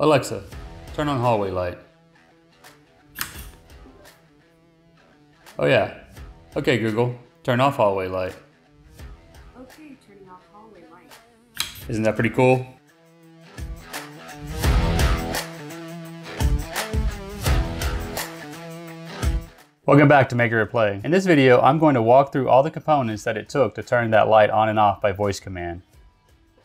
Alexa, turn on hallway light. Oh yeah. Okay, Google, turn off hallway light. Okay, turning off hallway light. Isn't that pretty cool? Welcome back to Maker At Play. In this video, I'm going to walk through all the components that it took to turn that light on and off by voice command.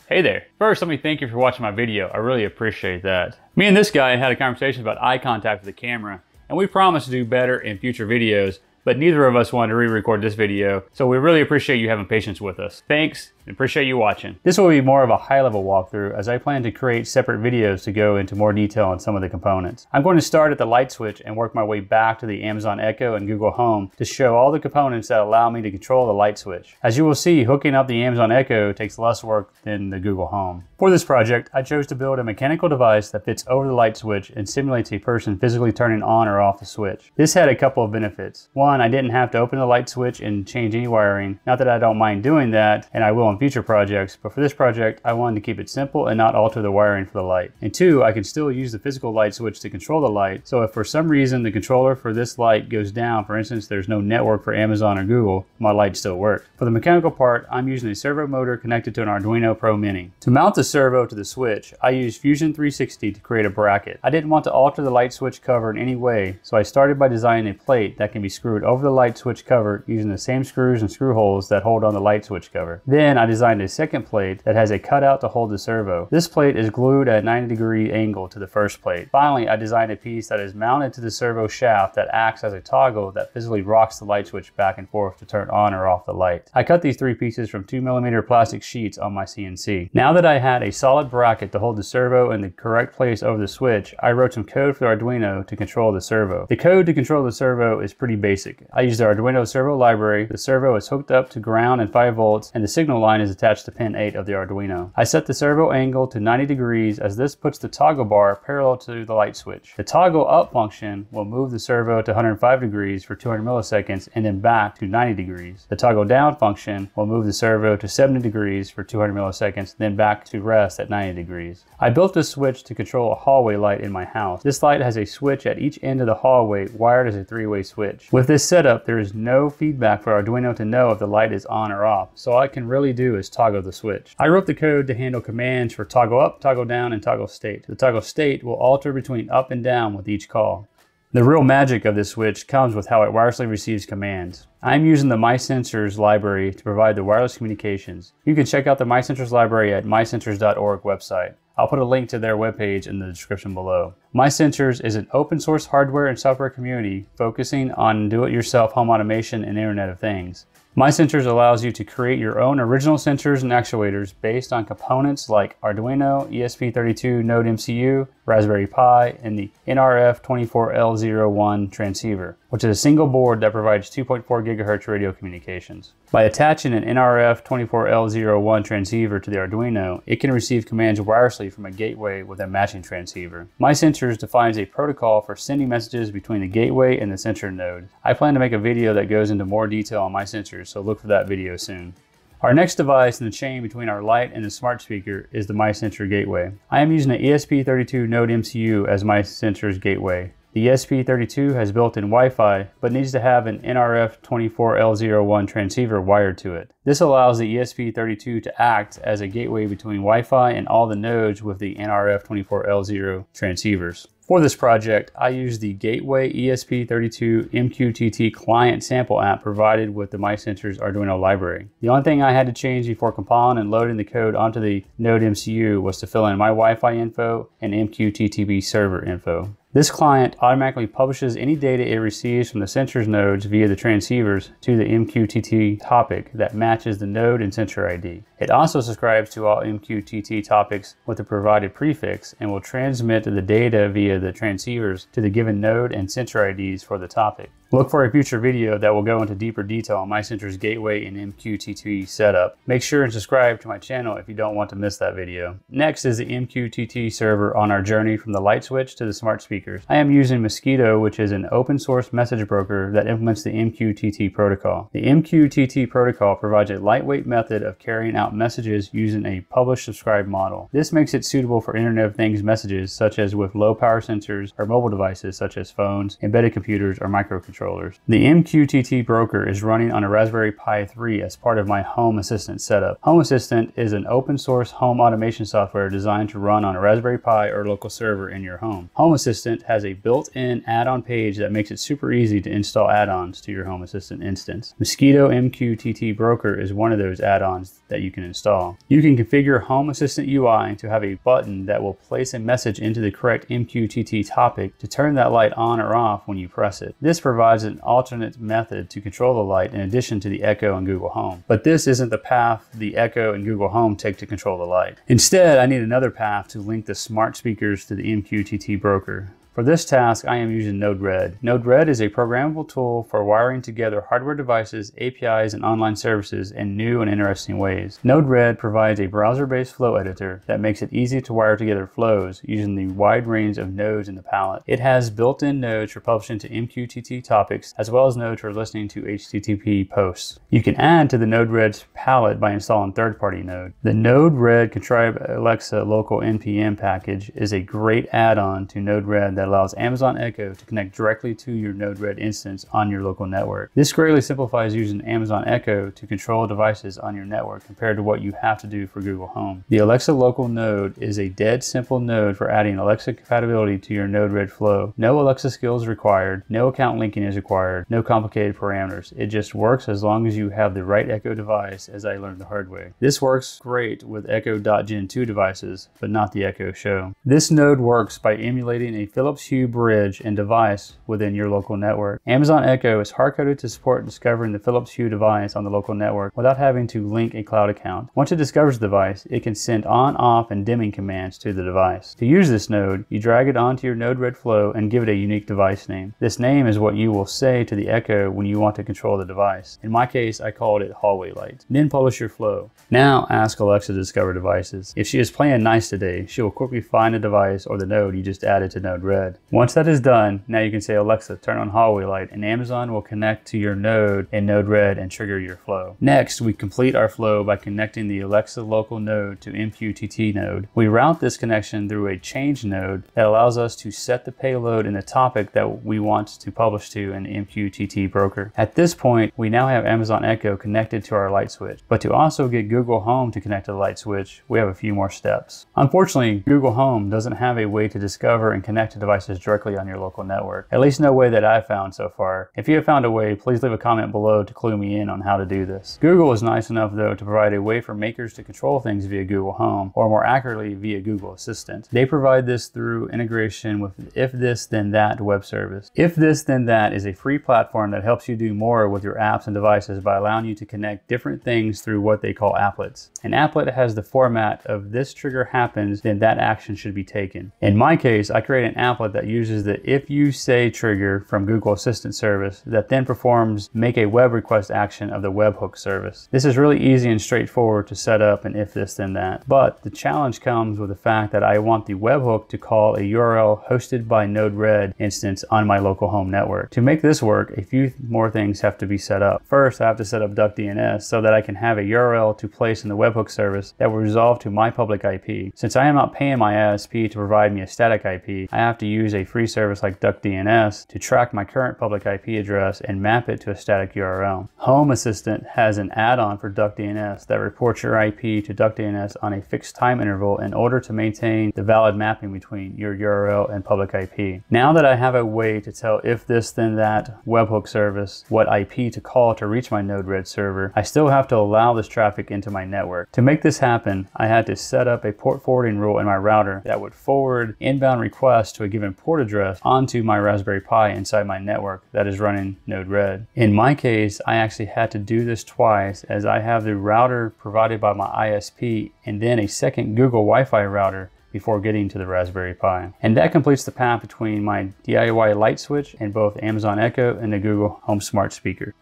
Hey there. First, let me thank you for watching my video. I really appreciate that. Me and this guy had a conversation about eye contact with the camera, and we promised to do better in future videos, but neither of us wanted to re-record this video, so we really appreciate you having patience with us. Thanks, and appreciate you watching. This will be more of a high-level walkthrough, as I plan to create separate videos to go into more detail on some of the components. I'm going to start at the light switch and work my way back to the Amazon Echo and Google Home to show all the components that allow me to control the light switch. As you will see, hooking up the Amazon Echo takes less work than the Google Home. For this project, I chose to build a mechanical device that fits over the light switch and simulates a person physically turning on or off the switch. This had a couple of benefits. One, I didn't have to open the light switch and change any wiring. Not that I don't mind doing that, and I will in future projects, but for this project, I wanted to keep it simple and not alter the wiring for the light. And two, I can still use the physical light switch to control the light, so if for some reason the controller for this light goes down, for instance, there's no network for Amazon or Google, my light still works. For the mechanical part, I'm using a servo motor connected to an Arduino Pro Mini. To mount the servo to the switch, I used Fusion 360 to create a bracket. I didn't want to alter the light switch cover in any way, so I started by designing a plate that can be screwed over the light switch cover using the same screws and screw holes that hold on the light switch cover. Then I designed a second plate that has a cutout to hold the servo. This plate is glued at a 90-degree angle to the first plate. Finally, I designed a piece that is mounted to the servo shaft that acts as a toggle that physically rocks the light switch back and forth to turn on or off the light. I cut these three pieces from 2mm plastic sheets on my CNC. Now that I had a solid bracket to hold the servo in the correct place over the switch, I wrote some code for the Arduino to control the servo. The code to control the servo is pretty basic. I used the Arduino servo library. The servo is hooked up to ground and 5 volts, and the signal line is attached to pin 8 of the Arduino. I set the servo angle to 90 degrees as this puts the toggle bar parallel to the light switch. The toggle up function will move the servo to 105 degrees for 200 milliseconds and then back to 90 degrees. The toggle down function will move the servo to 70 degrees for 200 milliseconds, then back to rest at 90 degrees. I built this switch to control a hallway light in my house. This light has a switch at each end of the hallway wired as a 3-way switch. With this setup, there is no feedback for Arduino to know if the light is on or off, so all I can really do is toggle the switch. I wrote the code to handle commands for toggle up, toggle down, and toggle state. The toggle state will alter between up and down with each call. The real magic of this switch comes with how it wirelessly receives commands. I'm using the MySensors library to provide the wireless communications. You can check out the MySensors library at mysensors.org website. I'll put a link to their webpage in the description below. MySensors is an open source hardware and software community focusing on do-it-yourself home automation and Internet of Things. MySensors allows you to create your own original sensors and actuators based on components like Arduino, ESP32, NodeMCU, Raspberry Pi, and the NRF24L01 transceiver, which is a single board that provides 2.4 GHz radio communications. By attaching an NRF24L01 transceiver to the Arduino, it can receive commands wirelessly from a gateway with a matching transceiver. MySensors defines a protocol for sending messages between the gateway and the sensor node. I plan to make a video that goes into more detail on MySensors, so look for that video soon. Our next device in the chain between our light and the smart speaker is the MySensor gateway. I am using the ESP32 NodeMCU as MySensors gateway. The ESP32 has built-in Wi-Fi, but needs to have an NRF24L01 transceiver wired to it. This allows the ESP32 to act as a gateway between Wi-Fi and all the nodes with the NRF24L0 transceivers. For this project, I used the Gateway ESP32 MQTT client sample app provided with the MySensors Arduino library. The only thing I had to change before compiling and loading the code onto the NodeMCU was to fill in my Wi-Fi info and MQTT server info. This client automatically publishes any data it receives from the sensors nodes via the transceivers to the MQTT topic that matches the node and sensor ID. It also subscribes to all MQTT topics with the provided prefix and will transmit the data via the transceivers to the given node and sensor IDs for the topic. Look for a future video that will go into deeper detail on MySensors gateway and MQTT setup. Make sure and subscribe to my channel if you don't want to miss that video. Next is the MQTT server on our journey from the light switch to the smart speakers. I am using Mosquitto, which is an open source message broker that implements the MQTT protocol. The MQTT protocol provides a lightweight method of carrying out messages using a publish-subscribe model. This makes it suitable for Internet of Things messages, such as with low power sensors or mobile devices such as phones, embedded computers, or microcontrollers. The MQTT broker is running on a Raspberry Pi 3 as part of my Home Assistant setup. Home Assistant is an open source home automation software designed to run on a Raspberry Pi or local server in your home. Home Assistant has a built-in add-on page that makes it super easy to install add-ons to your Home Assistant instance. Mosquitto MQTT broker is one of those add-ons that you can install. You can configure Home Assistant UI to have a button that will place a message into the correct MQTT topic to turn that light on or off when you press it. This provides an alternate method to control the light in addition to the Echo and Google Home. But this isn't the path the Echo and Google Home take to control the light. Instead, I need another path to link the smart speakers to the MQTT broker. For this task, I am using Node-RED. Node-RED is a programmable tool for wiring together hardware devices, APIs, and online services in new and interesting ways. Node-RED provides a browser-based flow editor that makes it easy to wire together flows using the wide range of nodes in the palette. It has built-in nodes for publishing to MQTT topics, as well as nodes for listening to HTTP posts. You can add to the Node-RED's palette by installing third-party node. The Node-RED Contrive Alexa local NPM package is a great add-on to Node-RED that allows Amazon Echo to connect directly to your Node-RED instance on your local network. This greatly simplifies using Amazon Echo to control devices on your network compared to what you have to do for Google Home. The Alexa local node is a dead simple node for adding Alexa compatibility to your Node-RED flow. No Alexa skills required, no account linking is required, no complicated parameters. It just works as long as you have the right Echo device, as I learned the hard way. This works great with Echo.Gen 2 devices, but not the Echo Show. This node works by emulating a Philips Hue bridge and device within your local network. Amazon Echo is hard-coded to support discovering the Philips Hue device on the local network without having to link a cloud account. Once it discovers the device, it can send on, off, and dimming commands to the device. To use this node, you drag it onto your Node-RED flow and give it a unique device name. This name is what you will say to the Echo when you want to control the device. In my case, I called it hallway light. Then publish your flow. Now ask Alexa to discover devices. If she is playing nice today, she will quickly find the device or the node you just added to Node-RED. Once that is done, now you can say, Alexa, turn on hallway light, and Amazon will connect to your node in Node-RED and trigger your flow. Next, we complete our flow by connecting the Alexa local node to MQTT node. We route this connection through a change node that allows us to set the payload and the topic that we want to publish to an MQTT broker. At this point, we now have Amazon Echo connected to our light switch, but to also get Google Home to connect to the light switch, we have a few more steps. Unfortunately, Google Home doesn't have a way to discover and connect to devices directly on your local network. At least no way that I've found so far. If you have found a way, please leave a comment below to clue me in on how to do this. Google is nice enough though to provide a way for makers to control things via Google Home, or more accurately via Google Assistant. They provide this through integration with If This Then That web service. If This Then That is a free platform that helps you do more with your apps and devices by allowing you to connect different things through what they call applets. An applet has the format of this trigger happens, then that action should be taken. In my case, I create an app that uses the If You Say trigger from Google Assistant service that then performs Make a Web Request action of the webhook service. This is really easy and straightforward to set up an If This Then That, but the challenge comes with the fact that I want the webhook to call a URL hosted by Node-RED instance on my local home network. To make this work, a few more things have to be set up. First, I have to set up DuckDNS so that I can have a URL to place in the webhook service that will resolve to my public IP. Since I am not paying my ISP to provide me a static IP, I have to use a free service like DuckDNS to track my current public IP address and map it to a static URL. Home Assistant has an add-on for DuckDNS that reports your IP to DuckDNS on a fixed time interval in order to maintain the valid mapping between your URL and public IP. Now that I have a way to tell If This Then That webhook service what IP to call to reach my Node-RED server, I still have to allow this traffic into my network. To make this happen, I had to set up a port forwarding rule in my router that would forward inbound requests to a given port address onto my Raspberry Pi inside my network that is running Node-RED. In my case, I actually had to do this twice, as I have the router provided by my ISP and then a second Google Wi-Fi router before getting to the Raspberry Pi. And that completes the path between my DIY light switch and both Amazon Echo and the Google Home Smart Speaker.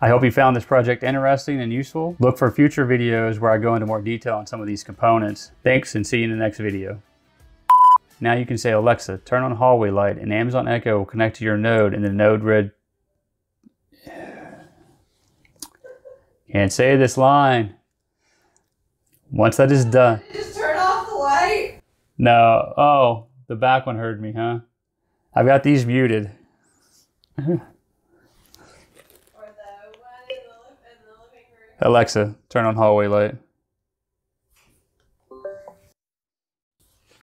I hope you found this project interesting and useful. Look for future videos where I go into more detail on some of these components. Thanks, and see you in the next video. Now you can say, Alexa, turn on hallway light, and Amazon Echo will connect to your node in the node red. Can't say this line. Once that is done. Just turn off the light. No, oh, the back one heard me, huh? I've got these muted. Alexa, turn on hallway light.